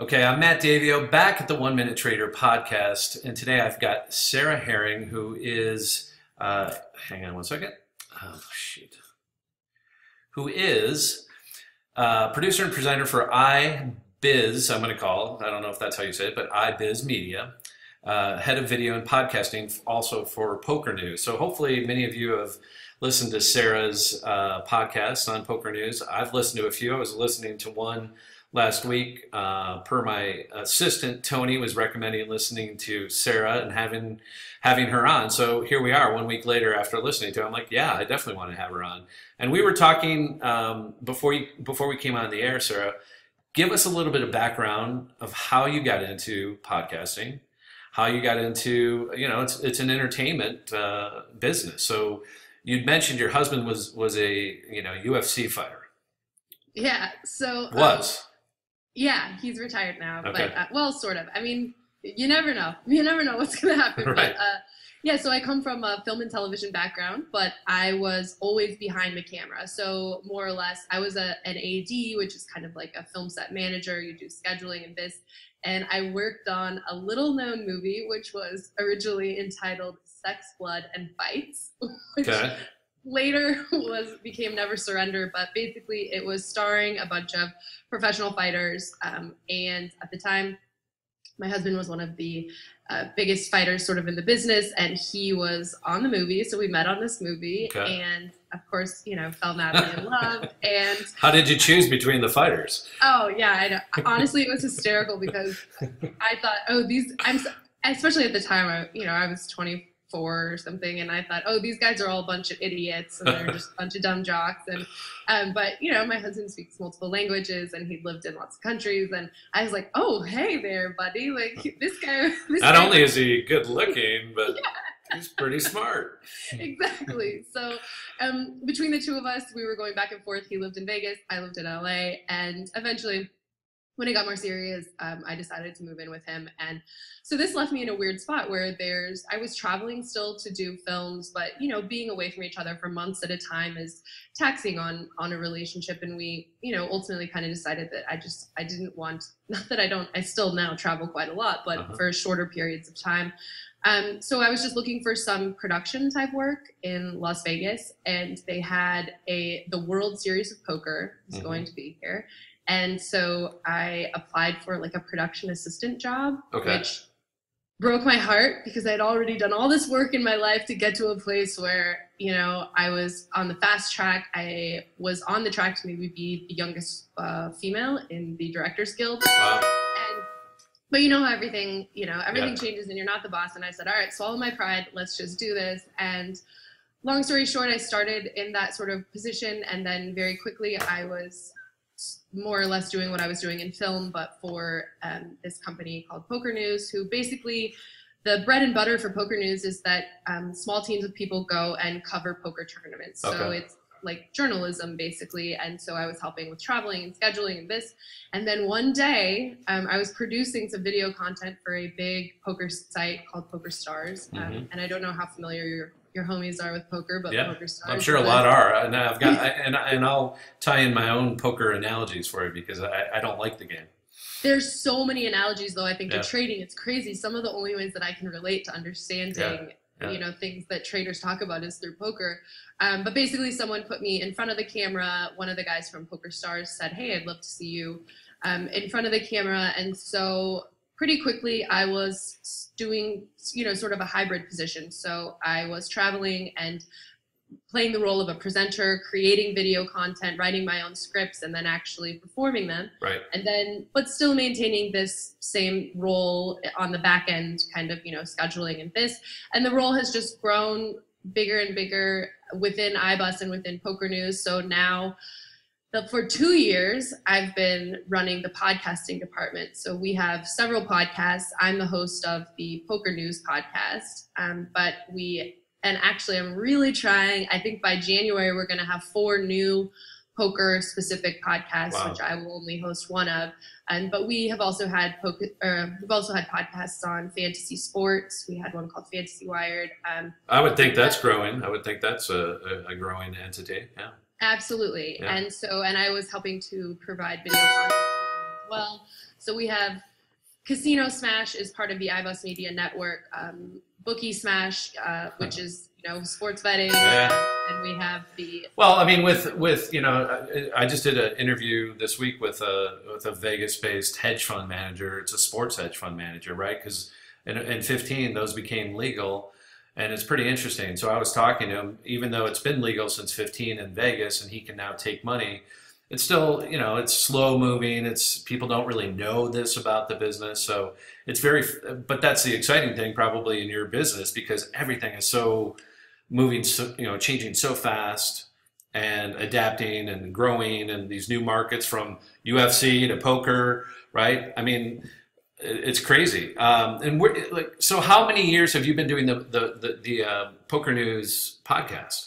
Okay, I'm Matt Davio, back at the One Minute Trader Podcast, and today I've got Sarah Herring, who is, hang on one second, oh shoot, who is producer and presenter for iBiz, I'm going to call, I don't know if that's how you say it, but iBiz Media, head of video and podcasting also for Poker News. So hopefully many of you have listened to Sarah's podcasts on Poker News. I've listened to a few. I was listening to one last week, per my assistant, Tony was recommending listening to Sarah and having her on. So here we are 1 week later after listening to her. I'm like, yeah, I definitely want to have her on. And we were talking before we came on the air, Sarah, give us a little bit of background of how you got into podcasting, how you got into, you know, it's an entertainment business. So you'd mentioned your husband was a, you know, UFC fighter. Yeah. So was. Yeah, he's retired now, okay. But well, sort of. I mean, you never know. You never know what's going to happen. Right. But yeah, so I come from a film and television background, but I was always behind the camera. So more or less, I was an AD, which is kind of like a film set manager. You do scheduling and this. And I worked on a little known movie, which was originally entitled Sex, Blood, and Bites, which okay. later became Never Surrender, but basically it was starring a bunch of professional fighters, and at the time my husband was one of the biggest fighters sort of in the business, and he was on the movie, so we met on this movie, okay. and of course, you know, fell madly in love. And how did you choose between the fighters? Oh yeah, I know. Honestly, it was hysterical because I thought, oh, these, especially at the time, I was 24 or something, and I thought, oh, these guys are all a bunch of idiots and they're just a bunch of dumb jocks. And but you know, my husband speaks multiple languages and he lived in lots of countries, and I was like, oh, hey there, buddy, like this guy, not only is he good looking, but yeah. he's pretty smart. Exactly. So between the two of us, we were going back and forth. He lived in Vegas, I lived in LA, and eventually when it got more serious, I decided to move in with him. And so this left me in a weird spot where I was traveling still to do films, but, you know, being away from each other for months at a time is taxing on a relationship. And we, you know, ultimately kind of decided that I didn't want, not that I don't, I still now travel quite a lot, but for shorter periods of time. So I was just looking for some production type work in Las Vegas, and they had the World Series of Poker is going to be here. And so I applied for like a production assistant job, okay. which broke my heart because I had already done all this work in my life to get to a place where, you know, I was on the fast track. I was on the track to maybe be the youngest female in the Directors Guild. Wow. But you know, everything yeah. changes and you're not the boss. And I said, all right, swallow my pride. Let's just do this. And long story short, I started in that sort of position. And then very quickly I was more or less doing what I was doing in film, but for this company called Poker News, who basically the bread and butter for Poker News is that small teams of people go and cover poker tournaments. Okay. So it's like journalism basically. And so I was helping with traveling and scheduling and this. And then one day I was producing some video content for a big poker site called Poker Stars. And I don't know how familiar your homies are with poker, but yeah, Poker Stars. I'm sure a lot are. And I've got, and I'll tie in my own poker analogies for you because I don't like the game. There's so many analogies though, I think, yeah. to trading. It's crazy. Some of the only ways that I can relate to understanding you know, things that traders talk about is through poker. But basically someone put me in front of the camera. One of the guys from Poker Stars said, hey, I'd love to see you in front of the camera. And so pretty quickly I was doing, you know, sort of a hybrid position. So I was traveling and playing the role of a presenter, creating video content, writing my own scripts, and then actually performing them. Right. And then, but still maintaining this same role on the back end, kind of, you know, scheduling and this. And the role has just grown bigger and bigger within iBiz and within Poker News. So now, for 2 years, I've been running the podcasting department. So we have several podcasts. I'm the host of the Poker News podcast, and actually, I'm really trying. I think by January, we're going to have 4 new poker-specific podcasts, wow. which I will only host one of. But we have also had podcasts on fantasy sports. We had one called Fantasy Wired. I would think that's growing. I would think that's a growing entity. Yeah. Absolutely. Yeah. And I was helping to provide video content as well. So we have Casino Smash is part of the iBiz Media network, Bookie Smash, which is, you know, sports betting. Yeah. And we have the... Well, I mean, with you know, I just did an interview this week with a Vegas-based hedge fund manager. It's a sports hedge fund manager, right? Because in 15, those became legal, and it's pretty interesting. So I was talking to him, even though it's been legal since 15 in Vegas, and he can now take money, it's still, you know, it's slow moving. It's people don't really know this about the business. So it's very, but that's the exciting thing probably in your business, because everything is so moving, so, you know, changing so fast and adapting and growing, and these new markets from UFC to poker, right? I mean, it's crazy. And we're like, so how many years have you been doing the Poker News podcast?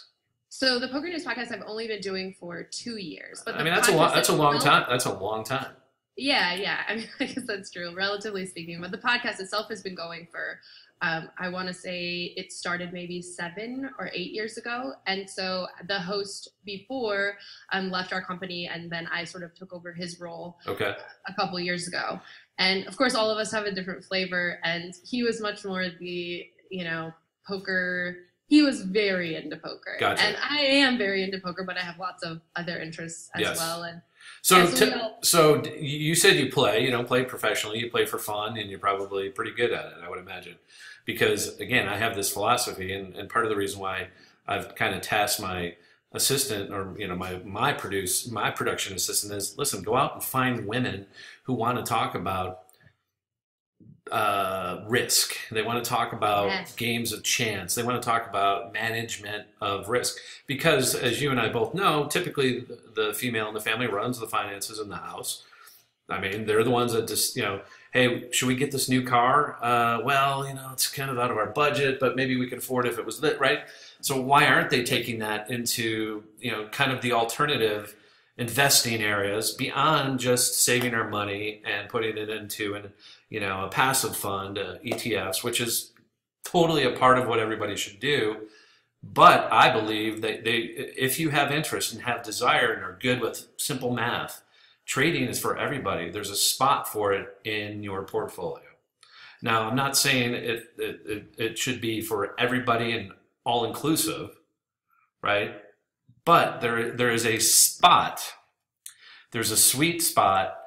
So the Poker News podcast I've only been doing for 2 years. But I mean, that's a long time. That's a long time. Yeah, yeah. I mean, I guess that's true, relatively speaking. But the podcast itself has been going for, I want to say it started maybe 7 or 8 years ago. And so the host before left our company, and then I sort of took over his role a couple years ago. And of course, all of us have a different flavor. And he was much more the, you know, poker... He was very into poker. Gotcha. And I am very into poker, but I have lots of other interests as well. And so you said you play, you don't play professionally, you play for fun, and you're probably pretty good at it, I would imagine. Because again, I have this philosophy, and part of the reason why I've kind of tasked my assistant, or, you know, my production assistant is, listen, go out and find women who want to talk about risk. They want to talk about games of chance. They want to talk about management of risk, because as you and I both know, typically the female in the family runs the finances in the house. I mean, they're the ones that just, you know, hey, should we get this new car? Well, you know, it's kind of out of our budget, but maybe we could afford it if it was lit, right? So why aren't they taking that into, you know, kind of the alternative investing areas beyond just saving our money and putting it into an, you know, a passive fund, ETFs, which is totally a part of what everybody should do. But I believe that if you have interest and have desire and are good with simple math, trading is for everybody. There's a spot for it in your portfolio. Now, I'm not saying it should be for everybody and all inclusive, right? But there is a spot. There's a sweet spot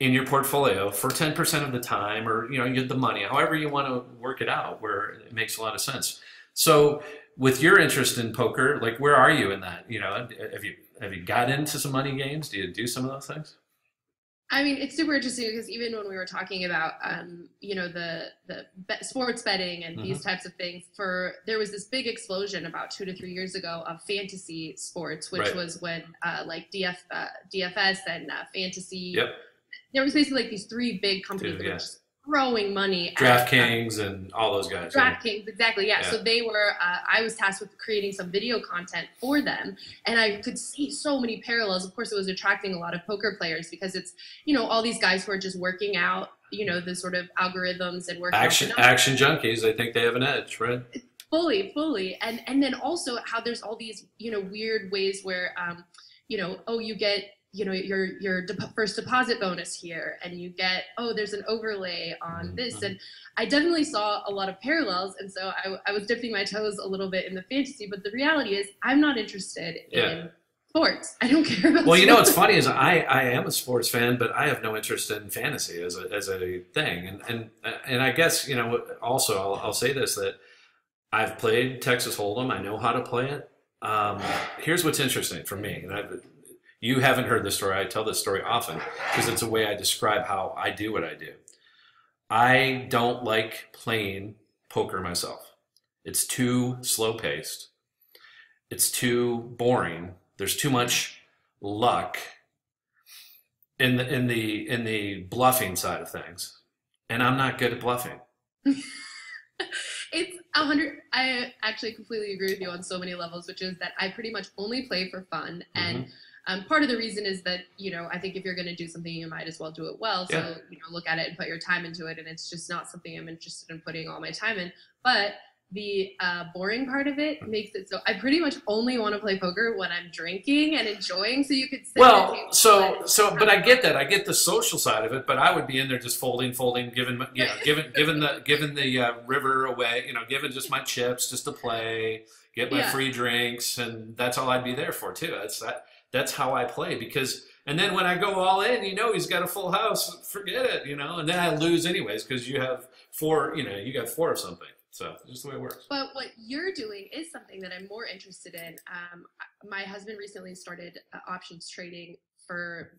in your portfolio for 10% of the time, or, you know, you get the money, however you want to work it out, where it makes a lot of sense. So with your interest in poker, like, where are you in that? You know, have you got into some money games? Do you do some of those things? I mean, it's super interesting, because even when we were talking about, you know, the sports betting and these types of things, there was this big explosion about 2 to 3 years ago of fantasy sports, which was when like DFS and fantasy. Yep. There was basically like these three big companies that were just throwing money. DraftKings and all those guys. DraftKings, exactly, yeah. So they were, I was tasked with creating some video content for them, and I could see so many parallels. Of course, it was attracting a lot of poker players, because it's, you know, all these guys who are just working out, you know, the sort of algorithms and working out. Action junkies, I think they have an edge, right? Fully. And then also how there's all these, you know, weird ways where, you know, oh, you get, you know, your first deposit bonus here, and you get, oh, there's an overlay on this. And I definitely saw a lot of parallels. And so I was dipping my toes a little bit in the fantasy, but the reality is I'm not interested in sports. I don't care about sports. Well, you know, what's funny is I am a sports fan, but I have no interest in fantasy as a thing. And I guess, you know, also I'll say this, that I've played Texas Hold'em. I know how to play it. Here's what's interesting for me. And you haven't heard this story. I tell this story often because it's a way I describe how I do what I do. I don't like playing poker myself. It's too slow-paced. It's too boring. There's too much luck in the bluffing side of things, and I'm not good at bluffing. It's 100. I actually completely agree with you on so many levels, which is that I pretty much only play for fun. And part of the reason is that, you know, I think if you're going to do something, you might as well do it well. So, you know, look at it and put your time into it. And it's just not something I'm interested in putting all my time in. But the boring part of it makes it so I pretty much only want to play poker when I'm drinking and enjoying. So you could sit but I get that. I get the social side of it, but I would be in there just folding, giving the river away, giving just my chips just to play, get my free drinks, and that's all I'd be there for too. That's how I play, because and then when I go all in, he's got a full house, forget it, and then I lose anyways because you have four, you got four or something. So just the way it works. But what you're doing is something that I'm more interested in. My husband recently started options trading for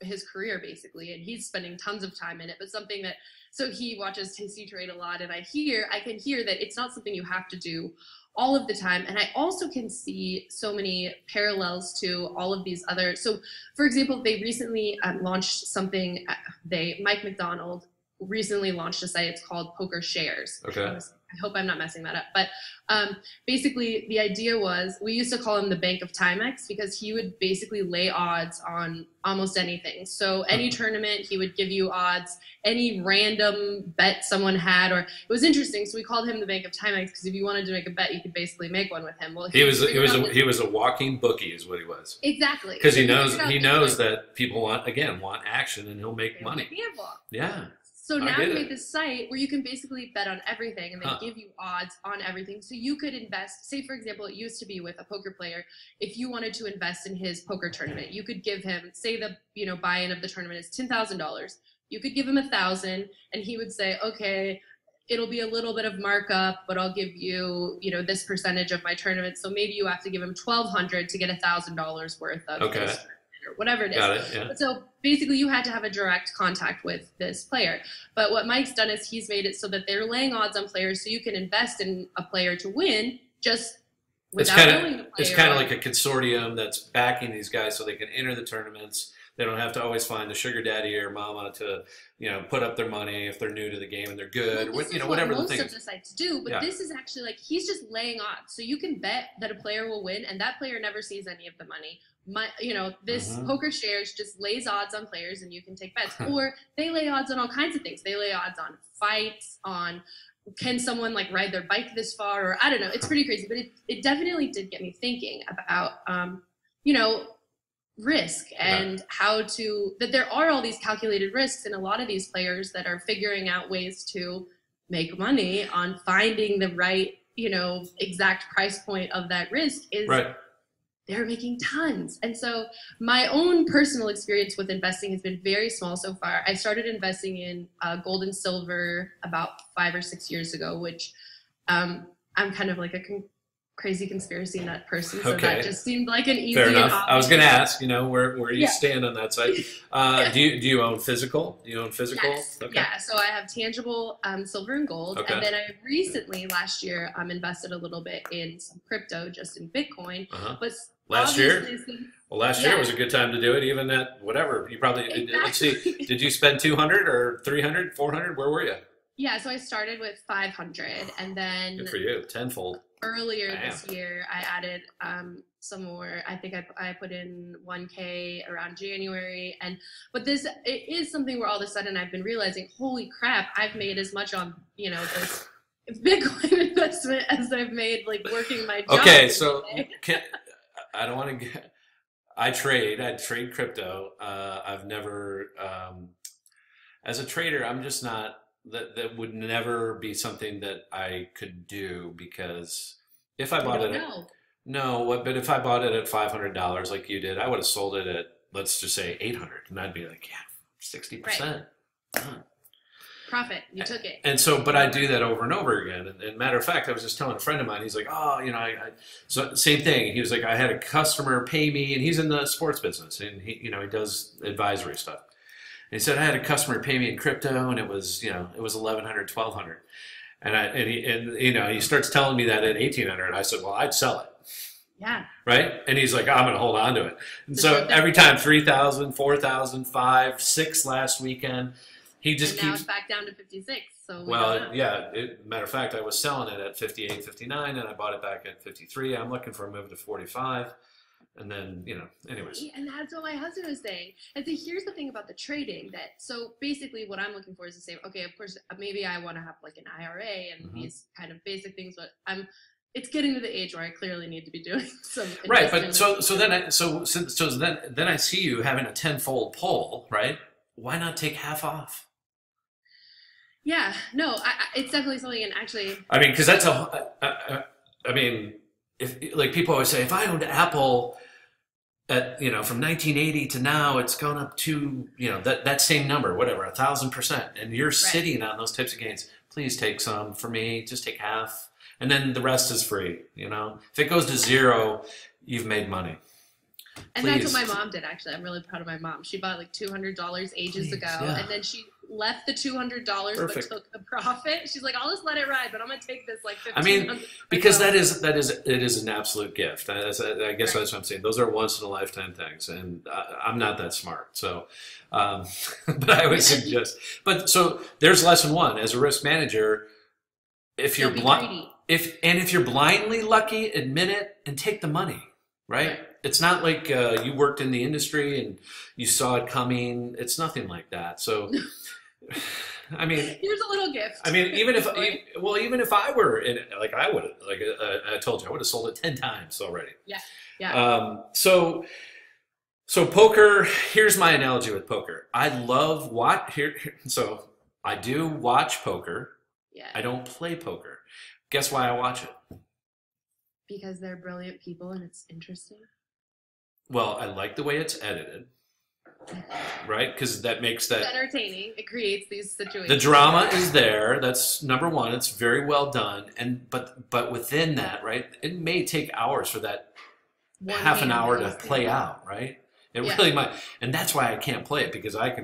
his career, basically, and he's spending tons of time in it. But something that, so he watches Tasty Trade a lot, and I can hear that it's not something you have to do all of the time. And I also can see so many parallels to all of these other. So, for example, they recently launched something. Mike McDonald recently launched a site. It's called Poker Shares. Okay. I hope I'm not messing that up. But basically, the idea was, we used to call him the Bank of Timex because he would basically lay odds on almost anything. So any tournament, he would give you odds, any random bet someone had. Or it was interesting. So we called him the Bank of Timex because if you wanted to make a bet, you could basically make one with him. Well, he was a walking bookie, is what he was. Exactly. Because he knows that people want action, and he'll make money. Yeah. So now you make this site where you can basically bet on everything, and they give you odds on everything. So you could invest, say for example, it used to be with a poker player, if you wanted to invest in his poker tournament, you could give him, say the buy-in of the tournament is $10,000. You could give him $1,000 and he would say, okay, it'll be a little bit of markup, but I'll give you, this percentage of my tournament. So maybe you have to give him $1,200 to get $1,000 worth of this, or whatever it is. So basically you had to have a direct contact with this player. But what Mike's done is he's made it so that they're laying odds on players, so you can invest in a player to win just without knowing the player. It's kind of like a consortium that's backing these guys so they can enter the tournaments. They don't have to always find the sugar daddy or mama to, put up their money if they're new to the game and they're good. Well, whatever the thing is. Most of the sites do, but this is actually like he's just laying odds. So you can bet that a player will win, and that player never sees any of the money. This Poker Shares just lays odds on players, and you can take bets. Or they lay odds on all kinds of things. They lay odds on fights, on can someone ride their bike this far, or I don't know. It's pretty crazy, but it definitely did get me thinking about risk and how to, that there are all these calculated risks in a lot of these players that are figuring out ways to make money on finding the right exact price point of that risk is right. They're making tons. And so my own personal experience with investing has been very small so far. I started investing in gold and silver about 5 or 6 years ago, which I'm kind of like a crazy conspiracy nut person. So that just seemed like an easy option. I was going to ask, where you stand on that side. Do you own physical? Do you own physical? Yes. Okay. Yeah. So I have tangible silver and gold. Okay. And then I recently, last year, invested a little bit in some crypto, just in Bitcoin. But last year was a good time to do it. Even at whatever, you probably, let's see, did you spend 200 or 300, 400? Where were you? Yeah, so I started with 500, and then good for you, tenfold. Earlier this year, I added some more. I think I put in 1K around January, but this it is something where all of a sudden I've been realizing, holy crap, I've made as much on this Bitcoin investment as I've made working my job. Okay, so I don't want to get. I trade crypto. I've never as a trader, I'm just not. That would never be something that I could do, because if I bought it at, but if I bought it at $500 like you did, I would have sold it at, let's just say, $800, and I'd be like, 60%. Right. Profit, you took it. And so, but I do that over and over again. And matter of fact, I was just telling a friend of mine, he's like, so same thing. He was like, I had a customer pay me, and he's in the sports business, and he does advisory stuff. He said, I had a customer pay me in crypto, and it was, $1,100, $1,200. And he starts telling me that at $1,800. I said, well, I'd sell it. Yeah. Right. And he's like, I'm going to hold on to it. And so every time 3,000, 4,000, 5, 6 last weekend, he just keeps. Now it's back down to 56. So matter of fact, I was selling it at 58, 59, and I bought it back at 53. I'm looking for a move to 45. And then, you know, anyways. And that's what my husband was saying. And so here's the thing about the trading that, so basically what I'm looking for is to say, okay, of course, maybe I want to have like an IRA and these kind of basic things, but it's getting to the age where I clearly need to be doing some investment. Right. But so then I see you having a tenfold pull, right? Why not take half off? Yeah, no, it's definitely something. And actually, I mean, cause that's a, I mean, if like people always say, if I owned Apple at, you know, from 1980 to now, it's gone up to, you know, that same number, whatever, 1,000%. And you're sitting on those types of gains. Please take some. For me, just take half. And then the rest is free. You know, if it goes to zero, you've made money. And that's what my mom did, actually. I'm really proud of my mom. She bought like $200 ages ago, and then she left the $200 but took the profit. She's like, I'll just let it ride, but I'm going to take this like 15. I mean, because it is an absolute gift. I guess that's what I'm saying. Those are once in a lifetime things, and I'm not that smart. So, but I would suggest, but so there's lesson one as a risk manager. If you're blind, if you're blindly lucky, admit it and take the money, right? It's not like you worked in the industry and you saw it coming. It's nothing like that. So, I mean, here's a little gift. I mean, even if I were in it, like I would, like I told you, I would have sold it 10 times already. Yeah, yeah. So poker. Here's my analogy with poker. I love So I do watch poker. Yeah. I don't play poker. Guess why I watch it? Because they're brilliant people and it's interesting. Well, I like the way it's edited, right? Because that makes that... It's entertaining. It creates these situations. The drama is there. That's number one. It's very well done. And But within that, right, it may take hours for that half an hour to play out, right? It really might. And that's why I can't play it, because I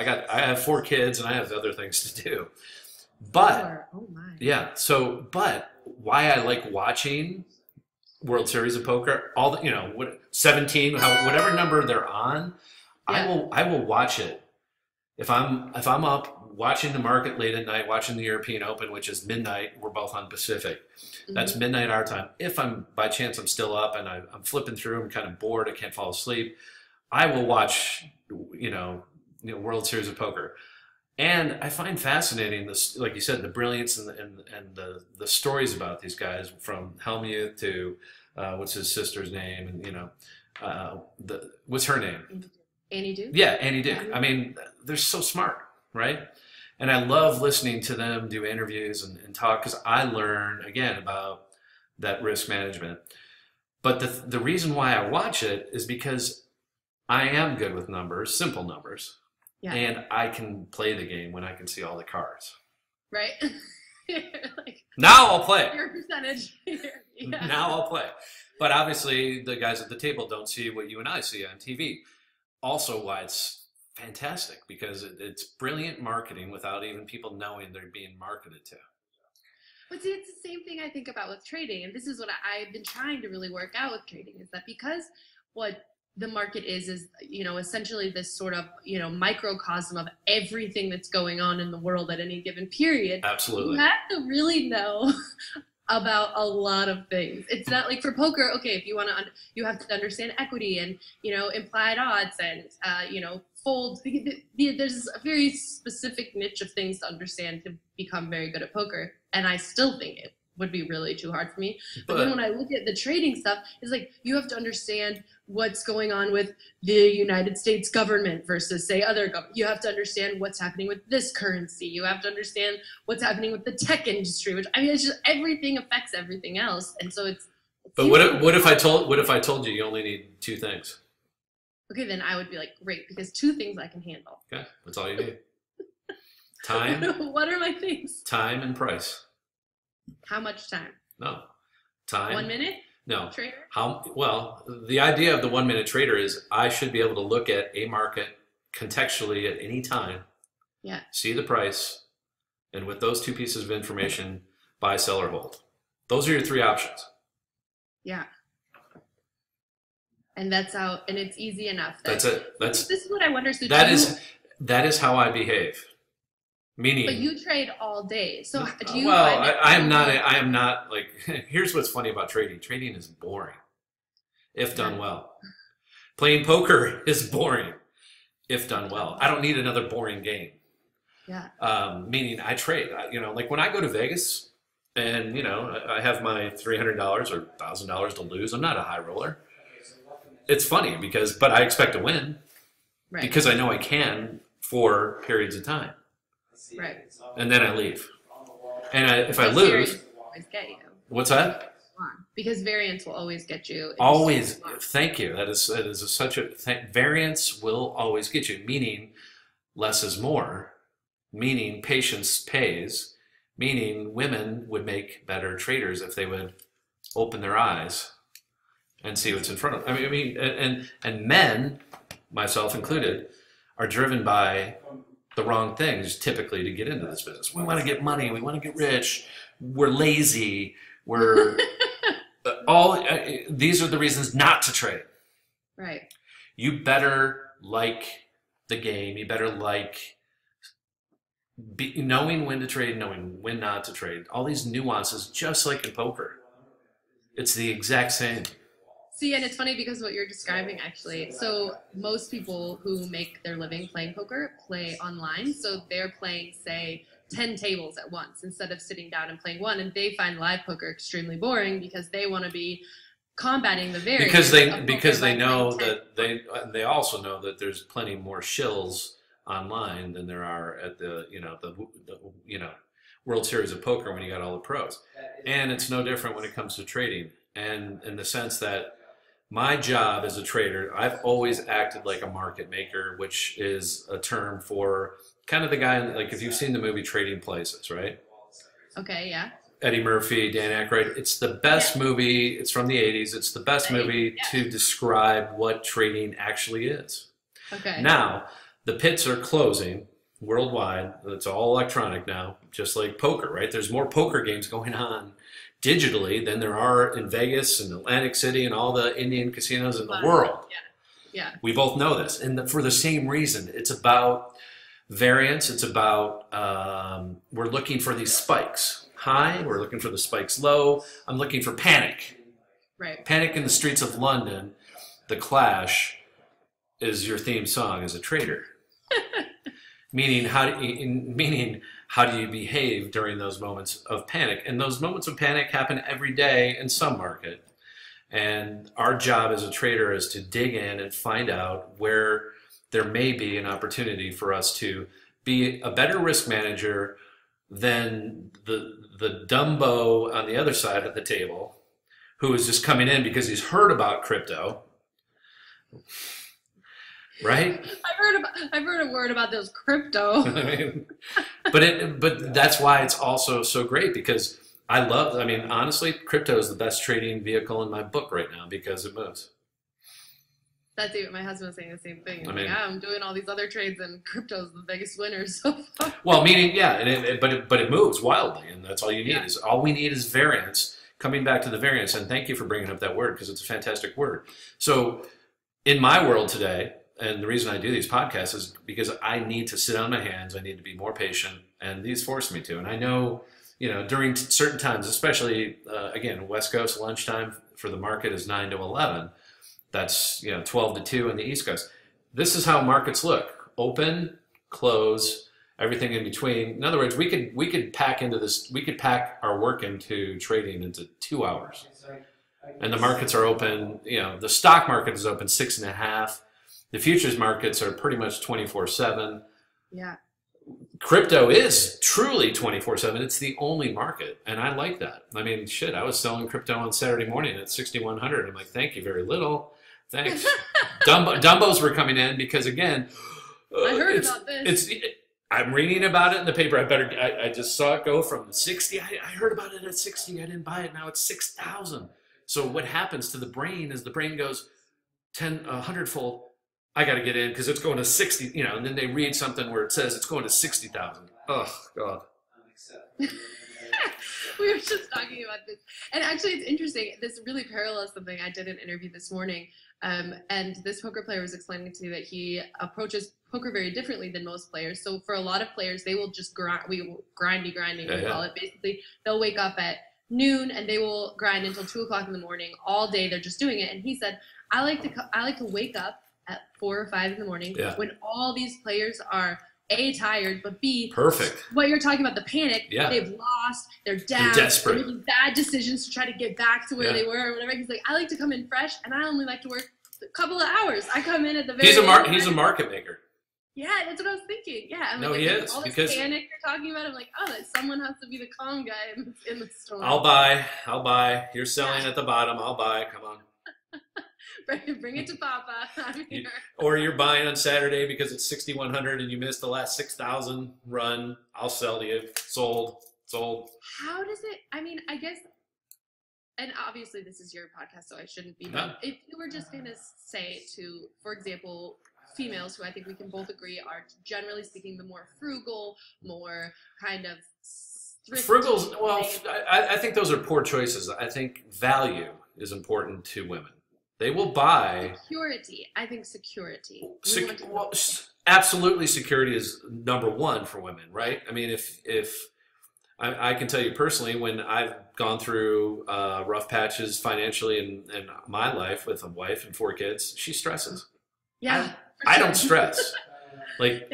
have 4 kids and I have other things to do. But, yeah, so, but why I like watching... World Series of Poker, all the, you know, 17, whatever number they're on, I will watch it. If I'm up watching the market late at night, watching the European Open, which is midnight, we're both on Pacific. That's midnight our time. If by chance I'm still up and I'm flipping through, I'm kind of bored, I can't fall asleep, I will watch, you know, World Series of Poker. And I find fascinating this, like you said, the brilliance and the stories about these guys, from Hellmuth to what's his sister's name, and you know, what's her name? Annie Duke. Yeah, Annie Duke. I mean, they're so smart, right? And I love listening to them do interviews and talk, because I learn again about that risk management. But the reason why I watch it is because I am good with numbers, simple numbers. Yeah. And I can play the game when I can see all the cards. Right. Like, now I'll play. Your percentage. Yeah. Now I'll play. But obviously the guys at the table don't see what you and I see on TV. Also why it's fantastic, because it's brilliant marketing without even people knowing they're being marketed to. But see, it's the same thing I think about with trading. And this is what I've been trying to really work out with trading, is that because what the market is, you know, essentially this sort of, you know, microcosm of everything that's going on in the world at any given period. Absolutely. You have to really know about a lot of things. It's not like for poker, okay, if you want to, you have to understand equity and, you know, implied odds and, you know, folds. There's a very specific niche of things to understand to become very good at poker. And I still think it would be really too hard for me. But then when I look at the trading stuff, it's like you have to understand what's going on with the United States government versus, say, other government. You have to understand what's happening with this currency. You have to understand what's happening with the tech industry, which, I mean, it's just everything affects everything else. And so it's... But what if I told you only need 2 things? Okay, then I would be like, great, because 2 things I can handle. Okay, that's all you need. Time. What are my things? Time and price. How much time? No. Time. 1 minute? No. Trader? How, well, the idea of the one-minute trader is I should be able to look at a market contextually at any time, yeah, see the price, and with those 2 pieces of information, buy, sell, or hold. Those are your 3 options. Yeah. And that's how, and it's easy enough. This is what I wonder. So that is how I behave. Meaning, but you trade all day, so do you? Well, I am not. I am not like. Here's what's funny about trading. Trading is boring. if done well. Playing poker is boring if done well. I don't need another boring game. Yeah. Meaning I trade, you know, like when I go to Vegas and, you know, I have my $300 or $1,000 to lose. I'm not a high roller. It's funny because, but I expect to win because I know I can for periods of time. Right. And then I leave. And if I lose, what's that? Because variance will always get you. Always. Thank you. That is variance will always get you. Meaning less is more. Meaning patience pays, meaning women would make better traders if they would open their eyes and see what's in front of them. And men, myself included, are driven by the wrong things typically to get into this business. We want to get money. We want to get rich. We're lazy. We're these are the reasons not to trade. Right. You better like the game. You better like knowing when to trade, knowing when not to trade, all these nuances, just like in poker. It's the exact same. See, and it's funny because what you're describing actually, so most people who make their living playing poker play online. So they're playing, say, 10 tables at once instead of sitting down and playing one. And they find live poker extremely boring because they want to be combating the variance. Because they know that they also know that there's plenty more shills online than there are at the World Series of Poker when you got all the pros. And it's no different when it comes to trading. And in the sense that my job as a trader, I've always acted like a market maker, which is a term for kind of the guy, like if you've seen the movie Trading Places, right? Okay, yeah. Eddie Murphy, Dan Aykroyd. It's the best movie. It's from the 80s. It's the best movie to describe what trading actually is. Okay. Now, the pits are closing worldwide. It's all electronic now, just like poker, right? There's more poker games going on digitally than there are in Vegas and Atlantic City and all the Indian casinos in the world. Yeah. We both know this. And for the same reason, it's about variance. It's about we're looking for these spikes high. We're looking for the spikes low. I'm looking for panic. Right. Panic in the Streets of London, The Clash, is your theme song as a trader. meaning how do you behave during those moments of panic? And those moments of panic happen every day in some market. And our job as a trader is to dig in and find out where there may be an opportunity for us to be a better risk manager than the Dumbo on the other side of the table who is just coming in because he's heard about crypto. Right? I've heard a word about those crypto. but that's why it's also so great, because honestly, crypto is the best trading vehicle in my book right now because it moves. That's even my husband was saying the same thing. I'm doing all these other trades and crypto's the biggest winner so far. Well, meaning but it moves wildly, and that's all you need is all we need is variance. Coming back to the variance, and thank you for bringing up that word because it's a fantastic word. So in my world today, and the reason I do these podcasts is because I need to sit on my hands. I need to be more patient, and these force me to. And I know, you know, during certain times, especially, again, West Coast lunchtime for the market is 9 to 11. That's, you know, 12 to 2 in the East Coast. This is how markets look. Open, close, everything in between. In other words, we could pack our work into trading into 2 hours. And the markets are open, you know, the stock market is open 6.5. The futures markets are pretty much 24/7. Yeah. Crypto is truly 24/7. It's the only market. And I like that. I mean, shit, I was selling crypto on Saturday morning at 6,100. I'm like, thank you very little. Thanks. Dumbos were coming in because, again, I heard about this. I'm reading about it in the paper. I just saw it go from 60. I heard about it at 60. I didn't buy it. Now it's 6,000. So what happens to the brain is the brain goes 100-fold. I got to get in because it's going to 60, you know, and then they read something where it says it's going to 60,000. Oh, God. We were just talking about this. And actually, it's interesting. This really parallels something. I did an interview this morning, and this poker player was explaining to me that he approaches poker very differently than most players. So for a lot of players, they will just grind, we will grindy, we call it. Basically, they'll wake up at noon and they will grind until 2 o'clock in the morning all day. They're just doing it. And he said, I like to wake up at 4 or 5 in the morning when all these players are A, tired, but B, perfect. What you're talking about, the panic. Yeah. They've lost. They're down. They're desperate. They're making bad decisions to try to get back to where they were or whatever. He's like, I like to come in fresh, and I only like to work a couple of hours. I come in at the very He's a market maker. Yeah, that's what I was thinking. Yeah. I'm he is. All this panic you're talking about, I'm like, oh, that someone has to be the calm guy in the storm. I'll buy. You're selling at the bottom. I'll buy. Come on. Bring it to Papa. I'm here. Or you're buying on Saturday because it's 6,100 and you missed the last 6,000 run. I'll sell to you. Sold. How does it? I mean, I guess, and obviously this is your podcast, so I shouldn't be. No. If you were just going to say to, for example, females who I think we can both agree are generally speaking the more frugal, more kind of thrifty. Frugals. Well, I think those are poor choices. I think value is important to women. They will buy security. I think security. Well, absolutely, security is number one for women, right? I mean, if I can tell you personally, when I've gone through rough patches financially in my life with a wife and 4 kids, she stresses. Yeah, I don't stress. Like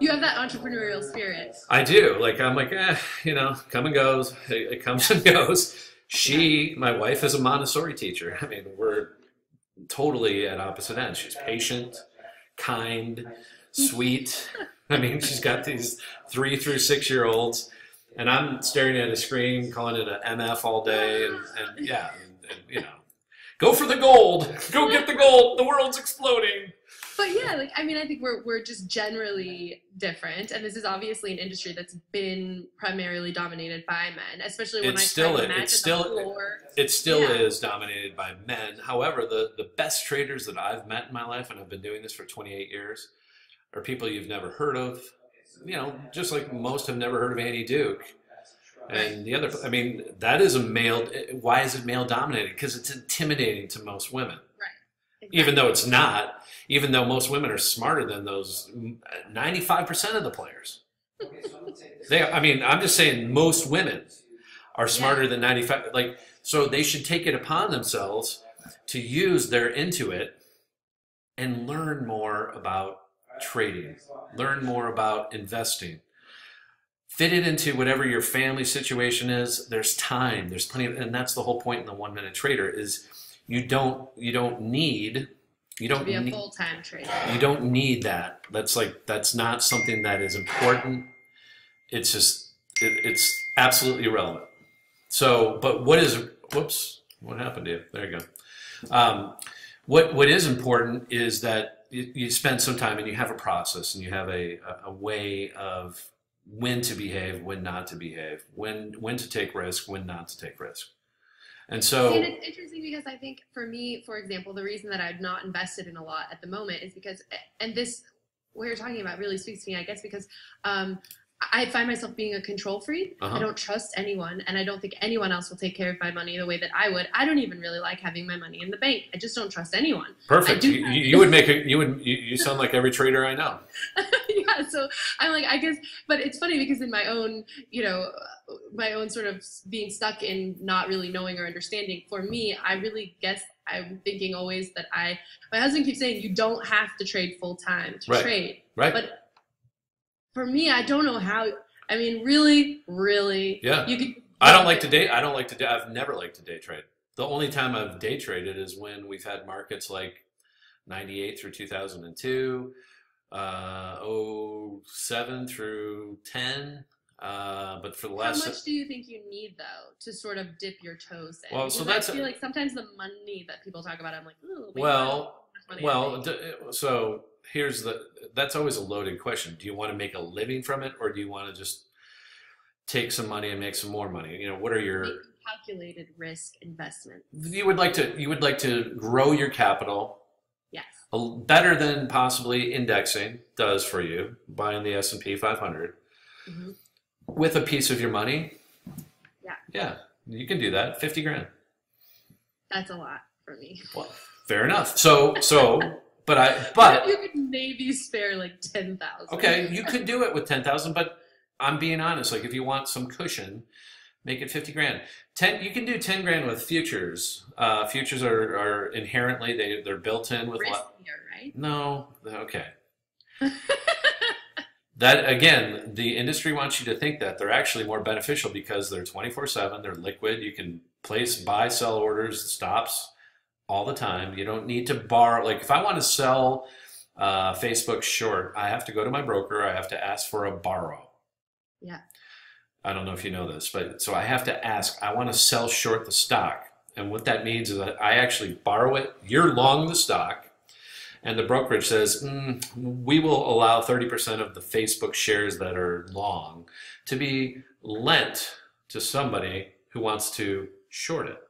you have that entrepreneurial spirit. I do. Like I'm like, you know, come and goes. It comes and goes. She, my wife, is a Montessori teacher. I mean, we're totally at opposite ends. She's patient, kind, sweet. I mean, she's got these 3- through 6-year-olds, and I'm staring at a screen, calling it an MF all day, and yeah, and you know, go for the gold, go get the gold. The world's exploding. But yeah, like I mean, I think we're just generally different, and this is obviously an industry that's been primarily dominated by men, especially when it still is dominated by men. However, the best traders that I've met in my life, and I've been doing this for 28 years, are people you've never heard of. You know, just like most have never heard of Annie Duke. And the other, I mean, that is a male. Why is it male dominated? Because it's intimidating to most women. Exactly. Even though it's not, even though most women are smarter than those 95% of the players. I mean, I'm just saying most women are smarter than 95. Like, so they should take it upon themselves to use their intuit and learn more about trading, learn more about investing. Fit it into whatever your family situation is. There's time. There's plenty of, and that's the whole point in the One-Minute Trader is, You don't need to be a full-time trader. You don't need that. That's not something that is important. It's just it's absolutely irrelevant. So, but what is what happened to you? There you go. What is important is that you spend some time and you have a process and you have a way of when to behave, when not to behave, when to take risk, when not to take risk. And so, and it's interesting because I think for me, for example, the reason that I've not invested in a lot at the moment is because, and this, what you're talking about really speaks to me, I guess, because I find myself being a control freak. I don't trust anyone, and I don't think anyone else will take care of my money the way that I would. I don't even really like having my money in the bank. I just don't trust anyone. Perfect. You sound like every trader I know. So I'm like, I guess, but it's funny because in my own, you know, my own sort of being stuck in not really knowing or understanding, for me, I really guess I'm thinking always that my husband keeps saying, you don't have to trade full time to trade. Right. But for me, I don't know how, I mean, really. Yeah. I don't like to day. I've never liked to day trade. The only time I've day traded is when we've had markets like 98 through 2002. 07 through 10, but for the last, how much do you think you need though to sort of dip your toes in? Well, so that's, I feel like sometimes the money that people talk about, I'm like, ooh, so here's that's always a loaded question. Do you want to make a living from it, or do you want to just take some money and make some more money? You know, what are your calculated risk investments? You would like to grow your capital. Yes. Better than possibly indexing does for you, buying the S&P 500 with a piece of your money. Yeah. Yeah, you can do that. 50 grand. That's a lot for me. Well, fair enough. But you could maybe spare like 10,000. Okay, you could do it with 10,000, but I'm being honest. Like if you want some cushion, Make it 50 grand. 10, you can do 10 grand with futures. Futures are inherently, they're built in with... Riskier, right? No. Okay. That, again, the industry wants you to think that they're actually more beneficial because they're 24/7, they're liquid. You can place, buy, sell orders, stops all the time. You don't need to borrow. Like if I want to sell Facebook short, I have to go to my broker. I have to ask for a borrow. Yeah. I don't know if you know this, but so I have to ask, I want to sell short the stock. And what that means is that I actually borrow it. You're long the stock. And the brokerage says, we will allow 30% of the Facebook shares that are long to be lent to somebody who wants to short it.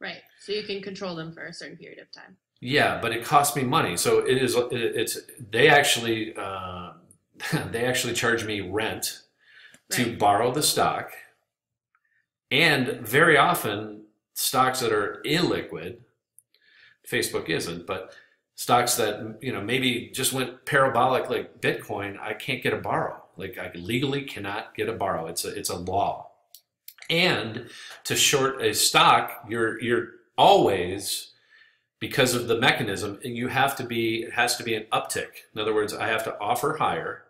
Right. So you can control them for a certain period of time. Yeah, but it costs me money. So they actually charge me rent to borrow the stock. And very often stocks that are illiquid, Facebook isn't, but stocks that, you know, maybe just went parabolic like Bitcoin, I can't get a borrow. Like I legally cannot get a borrow. It's a law. And to short a stock, you're always, because of the mechanism, you have to be, it has to be an uptick. In other words, I have to offer higher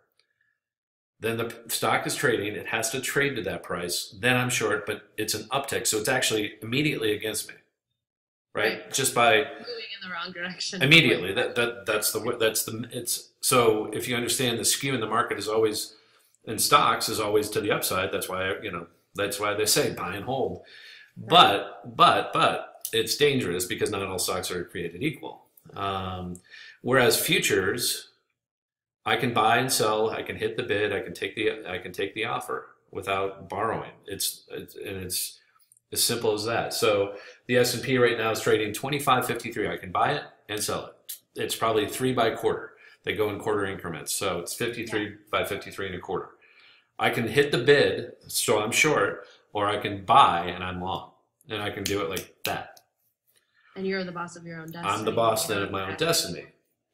than the stock is trading. It has to trade to that price. Then I'm short, but it's an uptick. So it's actually immediately against me. Right? Just by moving in the wrong direction immediately. That's the it's so if you understand the skew in the market is always in stocks is always to the upside. That's why that's why they say buy and hold. Right. But it's dangerous because not all stocks are created equal. Whereas futures, I can buy and sell. I can hit the bid. I can take the offer without borrowing. It's as simple as that. So the S&P right now is trading 25.53. I can buy it and sell it. It's probably 3 by quarter. They go in quarter increments. So it's 53 by 53 and a quarter. I can hit the bid, so I'm short, or I can buy and I'm long. And I can do it like that. And you're the boss of your own destiny. I'm the boss then of my own destiny.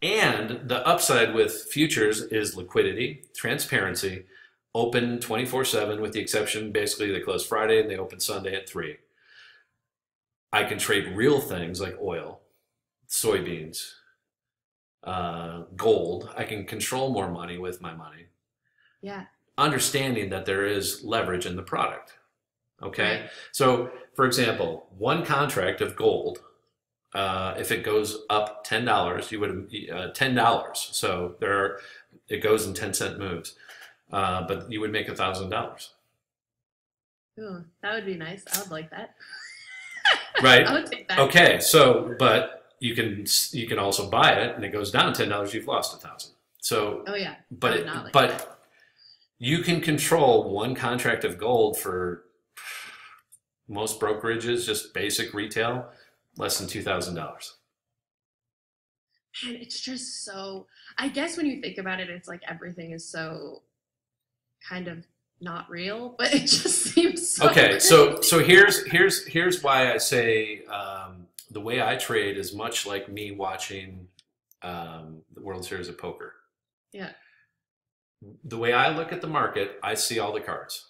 And the upside with futures is liquidity, transparency, open 24/7 with the exception, basically they close Friday and they open Sunday at 3. I can trade real things like oil, soybeans, gold. I can control more money with my money. Yeah. Understanding that there is leverage in the product. Okay. Right. So for example, one contract of gold, if it goes up $10, you would, $10. So it goes in 10-cent moves. But you would make $1,000. Ooh, that would be nice. I would like that. Right. I would take that. Okay. So, but you can also buy it, and it goes down $10. You've lost $1,000. So. Oh yeah. But you can control one contract of gold for most brokerages, just basic retail, less than $2,000. Man, it's just so. I guess when you think about it, it's like everything is so. Kind of not real, but it just seems so okay. Crazy. So here's why I say the way I trade is much like me watching the World Series of Poker. Yeah. The way I look at the market, I see all the cards.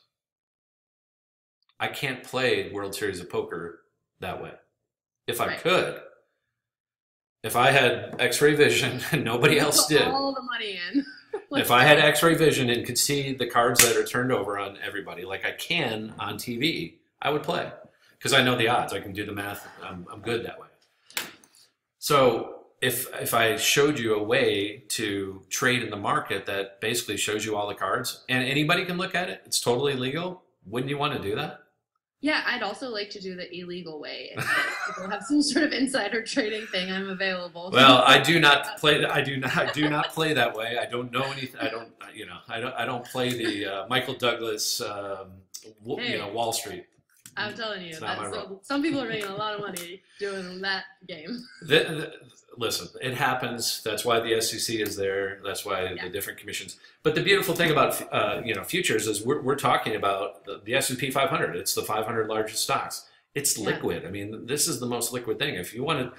I can't play World Series of Poker that way. If I could, if I had X-ray vision and nobody else did, all the money in. If I had X-ray vision and could see the cards that are turned over on everybody, like I can on TV, I would play because I know the odds. I can do the math. I'm good that way. So if I showed you a way to trade in the market that basically shows you all the cards and anybody can look at it, it's totally legal. Wouldn't you want to do that? Yeah, I'd also like to do the illegal way. If people have some sort of insider trading thing, I'm available. Well, I do not play that way. I don't know anything. I don't play the Michael Douglas, Wall Street. I'm telling you, some people are making a lot of money doing that game. Listen, it happens. That's why the SEC is there. That's why the different commissions. But the beautiful thing about futures is we're talking about the S&P 500. It's the 500 largest stocks. It's liquid. Yeah. I mean, this is the most liquid thing. If you want to,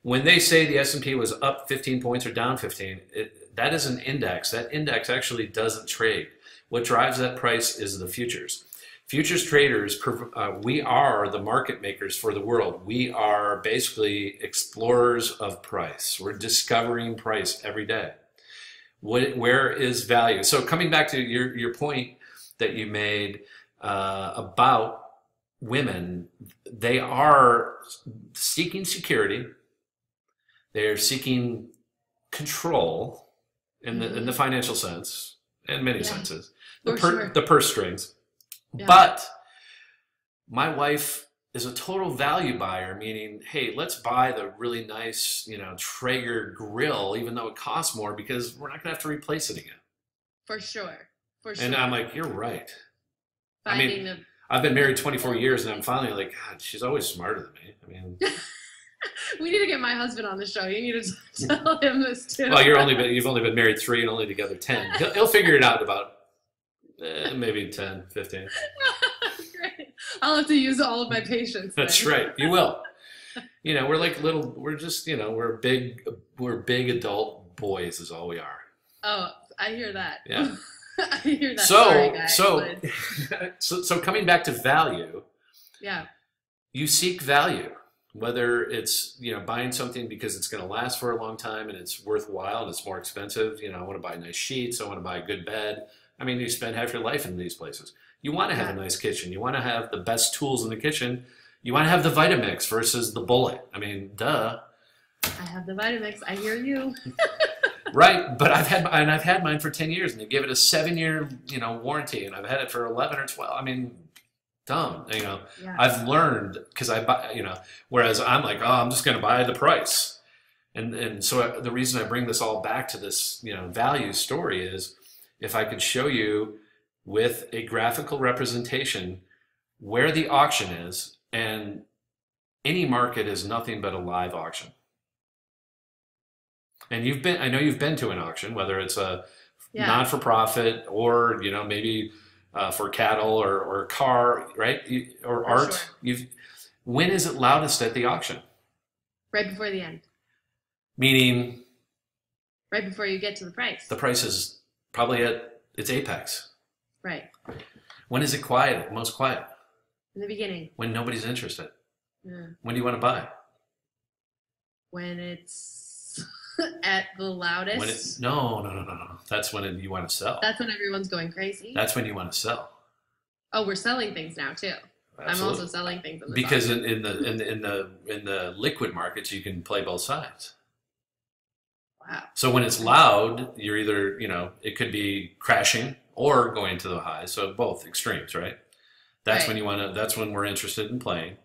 when they say the S&P was up 15 points or down 15, that is an index. That index actually doesn't trade. What drives that price is the futures. Futures traders, we are the market makers for the world. We are basically explorers of price. We're discovering price every day. Where is value? So coming back to your point that you made about women, they are seeking security. They are seeking control in the financial sense, in many senses, the purse strings. Yeah. But my wife is a total value buyer, meaning, hey, let's buy the really nice, you know, Traeger grill, even though it costs more, because we're not going to have to replace it again. For sure. For sure. And I'm like, you're right. Finding, I mean, I've been married 24 years, and I'm finally like, God, she's always smarter than me. I mean... We need to get my husband on the show. You need to tell him this too. Well, you've only been married 3 and only together 10. He'll figure it out in about maybe 10, 15. Great. I'll have to use all of my patience. That's right. You will. You know, we're like little. We're just, you know, we're big adult boys is all we are. Oh, I hear that. Yeah, I hear that. So coming back to value. Yeah. You seek value. Whether it's, you know, buying something because it's going to last for a long time and it's worthwhile and it's more expensive. You know, I want to buy nice sheets. I want to buy a good bed. I mean, you spend half your life in these places. You want to have a nice kitchen. You want to have the best tools in the kitchen. You want to have the Vitamix versus the Bullet. I mean, duh. I have the Vitamix. I hear you. Right, but I've had mine for 10 years and they give it a 7-year, you know, warranty, and I've had it for 11 or 12. I mean, dumb, you know. Yeah. I've learned because I buy, you know, whereas I'm like, oh, I'm just going to buy the price. And so the reason I bring this all back to this, you know, value story is if I could show you with a graphical representation where the auction is, and any market is nothing but a live auction. And you've been, I know you've been to an auction, whether it's a not-for-profit or, you know, maybe for cattle or car, right? Or art. Sure. When is it loudest at the auction? Right before the end. Meaning? Right before you get to the price. The price is probably at its apex. Right. When is it quiet, most quiet? In the beginning. When nobody's interested. Yeah. When do you want to buy? When it's at the loudest. When it's, no. That's when you want to sell. That's when everyone's going crazy. That's when you want to sell. Oh, we're selling things now too. Absolutely. I'm also selling things in because in the liquid markets you can play both sides. Wow. So when it's loud, you're either, you know, it could be crashing or going to the high. So both extremes, right? That's when you want to. That's when we're interested in playing.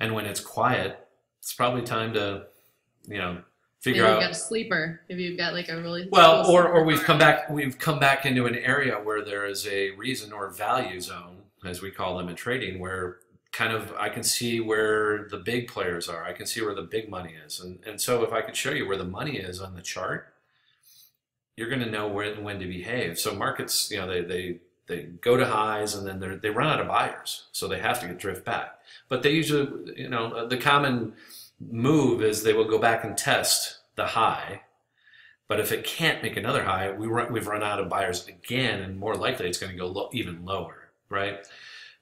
And when it's quiet, it's probably time to, you know, figure out. If you've got a sleeper, if you've got like a really well, or we've come back into an area where there is a reason or value zone, as we call them in trading, where kind of I can see where the big players are. I can see where the big money is, and so if I could show you where the money is on the chart, you're going to know when to behave. So markets, you know, they go to highs and then they run out of buyers, so they have to drift back. But they usually, you know, the common move is they will go back and test the high, but if it can't make another high, we've run out of buyers again, and more likely it's going to go even lower, right?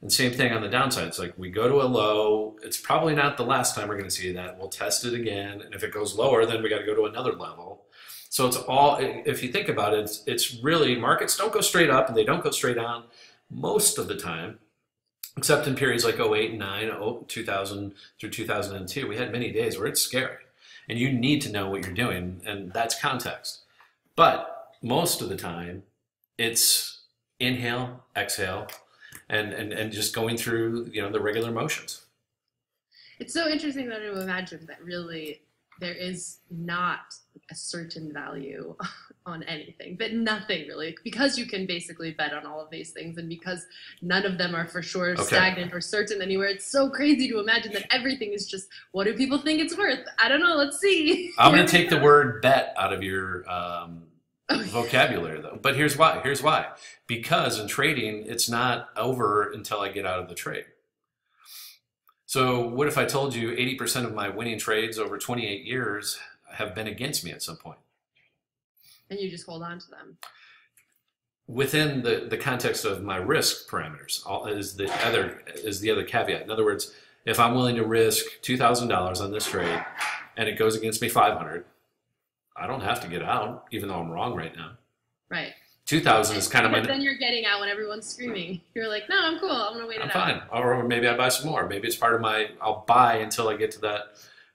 And same thing on the downside. It's like we go to a low. It's probably not the last time we're going to see that. We'll test it again, and if it goes lower, then we got to go to another level. So it's all, if you think about it, it's really, markets don't go straight up and they don't go straight down most of the time, except in periods like 08 and 09, 2000 through 2002. We had many days where it's scary, and you need to know what you're doing, and that's context. But most of the time, it's inhale, exhale, and just going through, you know, the regular motions. It's so interesting that I imagine that really there is not a certain value on anything, but nothing really, because you can basically bet on all of these things, and because none of them are for sure stagnant or certain anywhere. It's so crazy to imagine that everything is just, what do people think it's worth? I don't know. Let's see. I'm going to take the word bet out of your vocabulary though. But here's why. Here's why. Because in trading, it's not over until I get out of the trade. So what if I told you 80% of my winning trades over 28 years have been against me at some point? And you just hold on to them. within the context of my risk parameters is the other caveat. In other words, if I'm willing to risk $2,000 on this trade and it goes against me 500, I don't have to get out, even though I'm wrong right now. Right. 2,000 is kind of my... Then you're getting out when everyone's screaming. You're like, no, I'm cool. I'm going to wait it out. I'm fine. Or maybe I buy some more. Maybe it's part of my... I'll buy until I get to that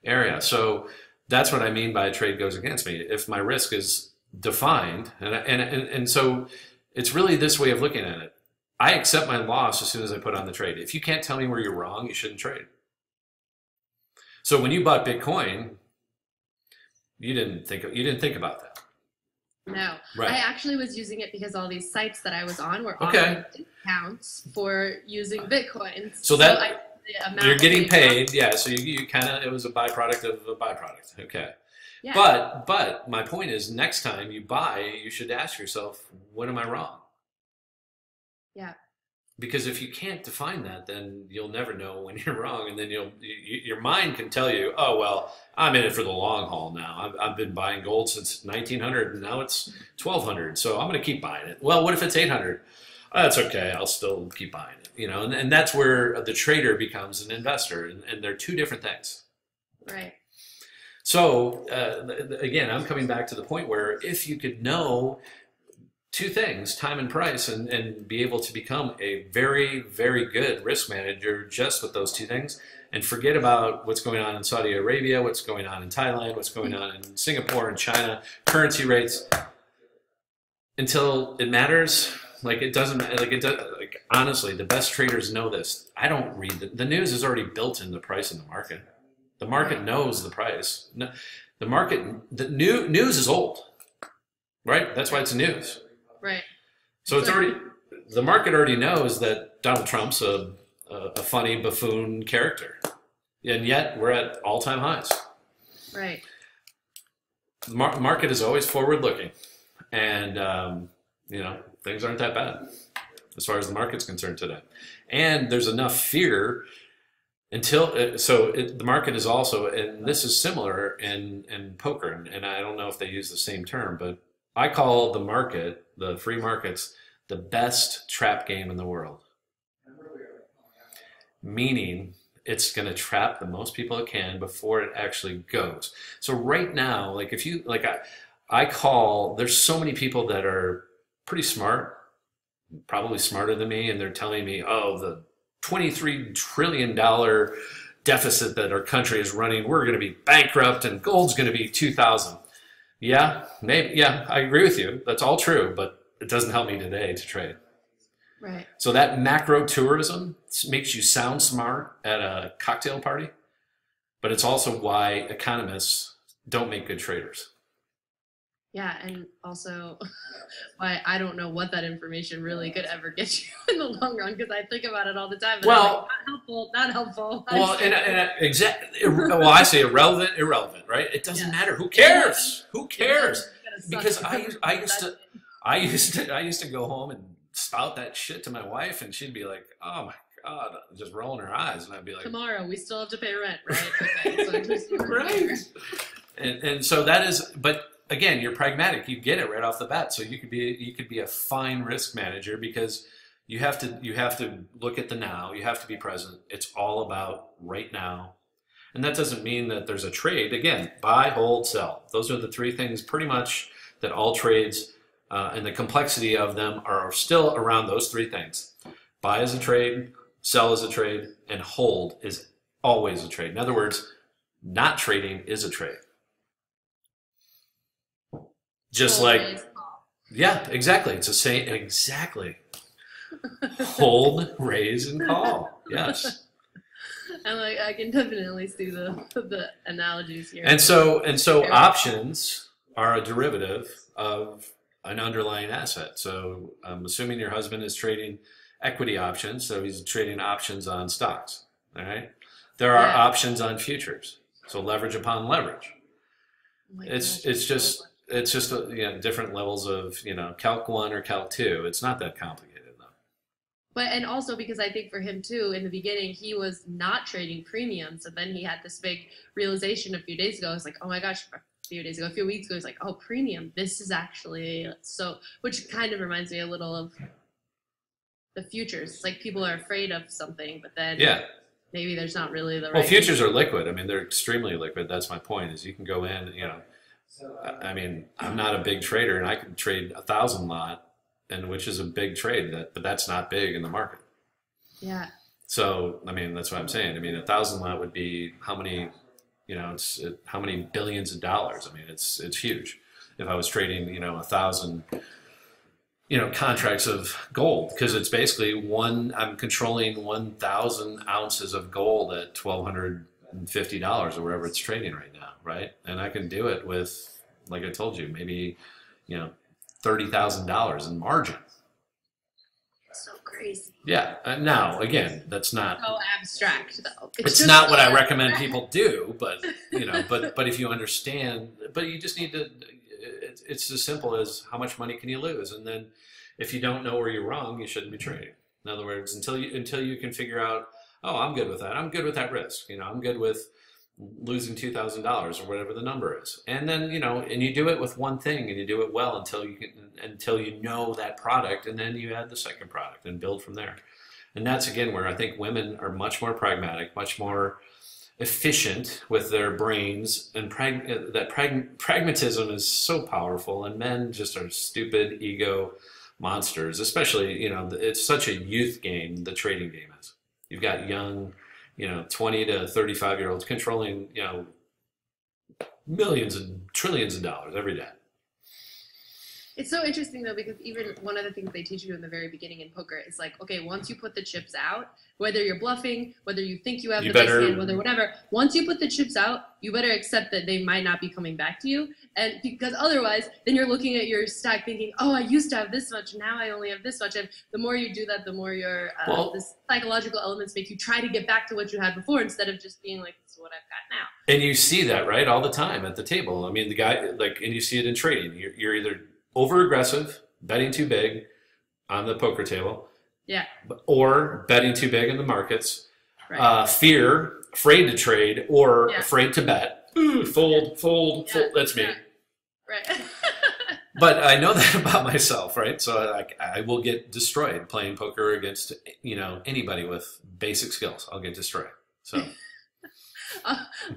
area. So that's what I mean by a trade goes against me. If my risk is defined, and so it's really this way of looking at it. I accept my loss as soon as I put on the trade. If you can't tell me where you're wrong, you shouldn't trade. So when you bought Bitcoin, you didn't think about that. No, right. I actually was using it because all these sites that I was on were offering discounts for using Bitcoin. So you're getting paid, yeah. So you kind of, it was a byproduct of a byproduct. Okay. Yeah. But my point is, next time you buy, you should ask yourself, what am I wrong? Yeah. Because if you can't define that, then you'll never know when you're wrong, and then your mind can tell you, oh, well, I'm in it for the long haul now. I've been buying gold since 1900, and now it's 1200, so I'm going to keep buying it. Well, what if it's 800? Oh, that's okay. I'll still keep buying it. You know, and that's where the trader becomes an investor, and they're two different things. Right. So again, I'm coming back to the point where if you could know two things, time and price, and be able to become a very, very good risk manager just with those two things, and forget about what's going on in Saudi Arabia, what's going on in Thailand, what's going on in Singapore and China, currency rates, until it matters. Like it doesn't, like it does, like honestly, the best traders know this. I don't read the news is already built in the price in the market. The market knows the price. The market, the news is old, right? That's why it's news. Right. So it's already, the market already knows that Donald Trump's a funny buffoon character, and yet we're at all-time highs. Right. The market is always forward-looking, and you know, things aren't that bad as far as the market's concerned today. And there's enough fear until the market is also, and this is similar in poker, and I don't know if they use the same term, but I call the market, the free markets, the best trap game in the world. Meaning it's going to trap the most people it can before it actually goes. So right now, like if you, like I call, there's so many people that are pretty smart, probably smarter than me, and they're telling me, oh, the $23 trillion deficit that our country is running, we're going to be bankrupt and gold's going to be $2,000. Yeah, maybe. Yeah, I agree with you. That's all true, but it doesn't help me today to trade. Right. So that macro tourism makes you sound smart at a cocktail party, but it's also why economists don't make good traders. Yeah, and also why I don't know what that information really could ever get you in the long run, because I think about it all the time. And well, I'm like, not helpful, not helpful. Well, and exactly. Well, I say irrelevant, irrelevant, right? It doesn't matter. Who cares? Who cares? Because I used to go home and spout that shit to my wife, and she'd be like, "Oh my God," just rolling her eyes, and I'd be like, "Tomorrow we still have to pay rent, right?" Okay, so right. And so that is, but. Again, you're pragmatic. You get it right off the bat. So you could be a fine risk manager because you have to look at the now. You have to be present. It's all about right now, and that doesn't mean that there's a trade. Again, buy, hold, sell. Those are the three things pretty much that all trades and the complexity of them are still around those three things. Buy is a trade, sell is a trade, and hold is always a trade. In other words, not trading is a trade. Just like, yeah, exactly. It's the same, exactly. Hold, raise, and call. Yes. I'm like, I can definitely see the analogies here. And so options are a derivative of an underlying asset. So I'm assuming your husband is trading equity options. So he's trading options on stocks. All right. There are options on futures. So leverage upon leverage. Oh my gosh, it's just you know, different levels of, you know, Calc 1 or Calc 2. It's not that complicated, though. But, and also because I think for him, too, in the beginning, he was not trading premiums. And then he had this big realization a few days ago. It's like, oh, my gosh, few days ago, a few weeks ago, I was like, oh, premium, this is actually so, which kind of reminds me a little of the futures. It's like people are afraid of something, but then maybe there's not really the right. Well, futures are liquid. I mean, they're extremely liquid. That's my point is you can go in, you know, I mean, I'm not a big trader and I can trade 1,000 lot and which is a big trade but that's not big in the market. Yeah. So, I mean, that's what I'm saying. I mean, 1,000 lot would be how many, you know, it's how many billions of dollars. I mean, it's huge. If I was trading, you know, 1,000, you know, contracts of gold, because it's basically I'm controlling 1,000 ounces of gold at $1,250 or wherever it's trading right now. Right. And I can do it with, like I told you, maybe, you know, $30,000 in margin. So crazy. Yeah. Now, again, that's not so abstract, though. It's not what I recommend people do, but you know, but if you understand, but you just need to. It's as simple as how much money can you lose, and then if you don't know where you're wrong, you shouldn't be trading. In other words, until you can figure out, oh, I'm good with that. I'm good with that risk. You know, I'm good with losing $2,000 or whatever the number is, and then you know, and you do it with one thing, and you do it well until you know that product, and then you add the second product and build from there. And that's again where I think women are much more pragmatic, much more efficient with their brains, and pragmatism is so powerful. And men just are stupid ego monsters, especially you know, it's such a youth game. The trading game is. You've got young. You know, 20 to 35-year-olds controlling, you know, millions and trillions of dollars every day. It's so interesting, though, because even one of the things they teach you in the very beginning in poker is like, okay, once you put the chips out, whether you're bluffing, whether you think you have the best hand, whether whatever, once you put the chips out, you better accept that they might not be coming back to you. And because otherwise, then you're looking at your stack thinking, oh, I used to have this much, now I only have this much. And the more you do that, the more your the psychological elements make you try to get back to what you had before instead of just being like, this is what I've got now. And you see that, right, all the time at the table. I mean, the guy, like, and you see it in trading. You're either over-aggressive, betting too big on the poker table, or betting too big in the markets, right. Afraid to trade, or afraid to bet. Ooh, fold, that's me. Yeah. Right. But I know that about myself, right? So I will get destroyed playing poker against, you know, anybody with basic skills. I'll get destroyed, so.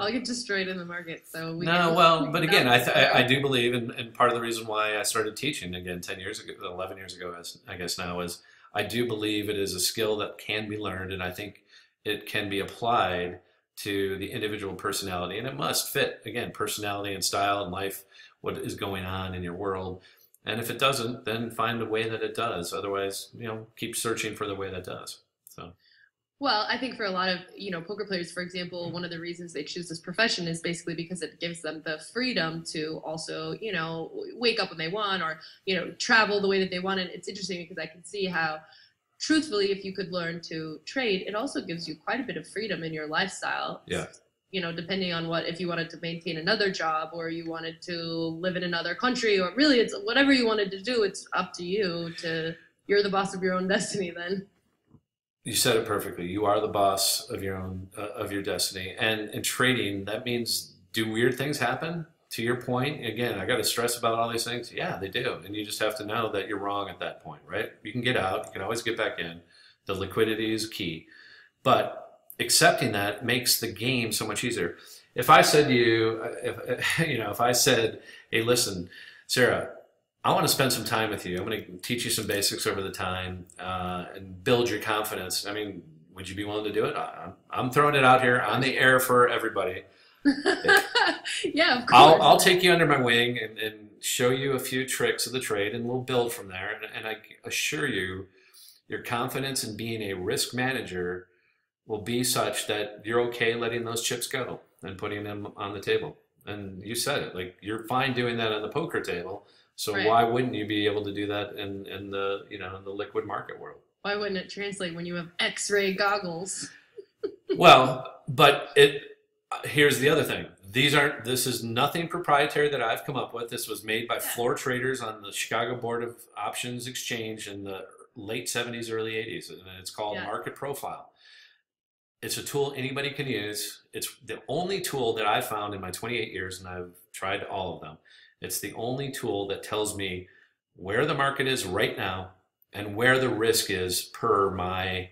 I'll get destroyed in the market. So we but again, I do believe, and part of the reason why I started teaching again 11 years ago, I guess now, is I do believe it is a skill that can be learned, and I think it can be applied to the individual personality, and it must fit again personality and style and life, what is going on in your world, and if it doesn't, then find a way that it does. Otherwise, you know, keep searching for the way that does. So. Well, I think for a lot of, you know, poker players, for example, one of the reasons they choose this profession is basically because it gives them the freedom to also, you know, wake up when they want or, you know, travel the way that they want. And it's interesting because I can see how, truthfully, if you could learn to trade, it also gives you quite a bit of freedom in your lifestyle. Yeah. You know, depending on what, if you wanted to maintain another job or you wanted to live in another country, or really it's whatever you wanted to do, it's up to you to, you're the boss of your own destiny then. You said it perfectly. You are the boss of your own, of your destiny. And in trading, that means do weird things happen? To your point, again, I got to stress about all these things. Yeah, they do. And you just have to know that you're wrong at that point, right? You can get out. You can always get back in. The liquidity is key. But accepting that makes the game so much easier. If I said to you, if I said, hey, listen, Sarah, I want to spend some time with you. I'm going to teach you some basics over the time and build your confidence. I mean, would you be willing to do it? I'm throwing it out here on the air for everybody. Yeah, of course. I'll take you under my wing and show you a few tricks of the trade, and we'll build from there. And I assure you, your confidence in being a risk manager will be such that you're okay letting those chips go and putting them on the table. And you said it, like, you're fine doing that on the poker table. So why wouldn't you be able to do that in the, you know, the liquid market world? Why wouldn't it translate when you have X-ray goggles? Well, but here's the other thing. This is nothing proprietary that I've come up with. This was made by floor traders on the Chicago Board of Options Exchange in the late 70s, early 80s, and it's called Market Profile. It's a tool anybody can use. It's the only tool that I've found in my 28 years, and I've tried all of them. It's the only tool that tells me where the market is right now and where the risk is per my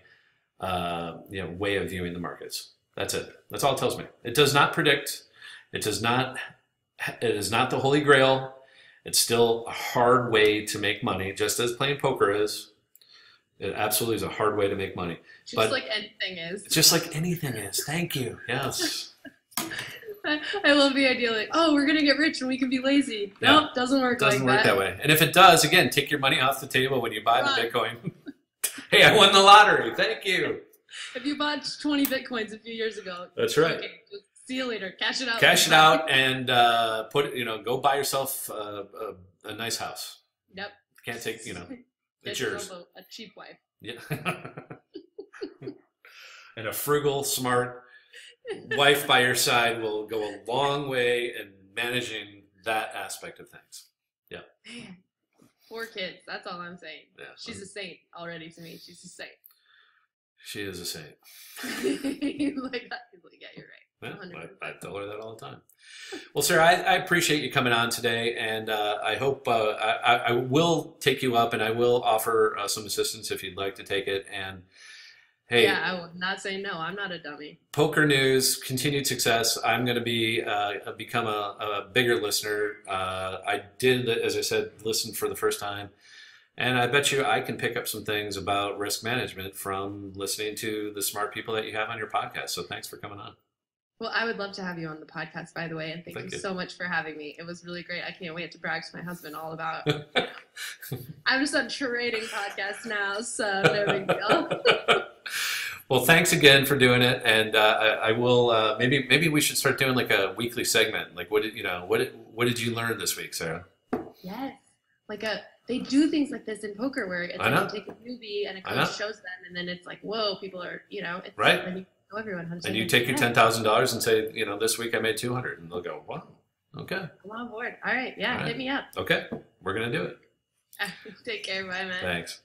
way of viewing the markets. That's it. That's all it tells me. It does not predict. It is not the holy grail. It's still a hard way to make money, just as playing poker is. It absolutely is a hard way to make money. Just like anything is. Just like anything is. Thank you. Yes. I love the idea, like, oh, we're going to get rich and we can be lazy. Yeah. Nope, doesn't work like that. Doesn't work that way. And if it does, again, take your money off the table when you buy the Bitcoin. Hey, I won the lottery. Thank you. If you bought 20 Bitcoins a few years ago. That's right. Okay, just see you later. Cash it out. Cash it out and put it, go buy yourself a nice house. Yep. Can't take, it's yours. A cheap wife. Yeah. And a frugal, smart wife by your side will go a long way in managing that aspect of things. Yeah. Man, 4 kids. That's all I'm saying. Yeah, she's a saint already to me. She's a saint. She is a saint. Yeah, you're right. Yeah, I tell her that all the time. Well, Sarah, I appreciate you coming on today, and I hope I will take you up, and I will offer some assistance if you'd like to take it. And hey, yeah, I will not say no. I'm not a dummy. Poker News, continued success. I'm going to be become a bigger listener. I did, as I said, listen for the first time, and I bet you I can pick up some things about risk management from listening to the smart people that you have on your podcast. So thanks for coming on. Well, I would love to have you on the podcast, by the way, and thank you so much for having me. It was really great. I can't wait to brag to my husband all about. I'm just on a trading podcast now, so no big deal. Well, thanks again for doing it, and I will maybe we should start doing like a weekly segment, like what did you learn this week, Sarah? Yes, they do things like this in poker where it's like you take a newbie and a coach shows them, and then it's like, whoa, people are right. Everyone, and you take your $10,000 and say, this week I made 200, and they'll go, wow, okay. I'm on board. All right, yeah, all right. Hit me up. Okay, we're gonna do it. Take care, bye, man. Thanks.